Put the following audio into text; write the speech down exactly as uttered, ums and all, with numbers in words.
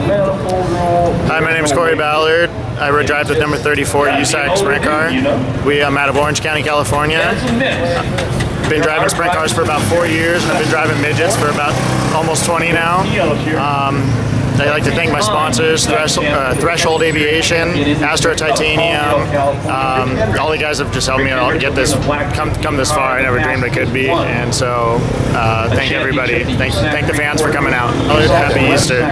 Hi, my name is Corey Ballard. I rode drive with number thirty-four U S A C Sprint Car. We are um, out of Orange County, California. I've been driving sprint cars for about four years, and I've been driving midgets for about almost twenty now. Um, I'd like to thank my sponsors, Thresh, uh, Threshold Aviation, Astro Titanium. Um, all the guys have just helped me all get this, come come this far. I never dreamed I could be, and so uh, thank everybody. Thank, thank the fans for coming out. Happy Easter.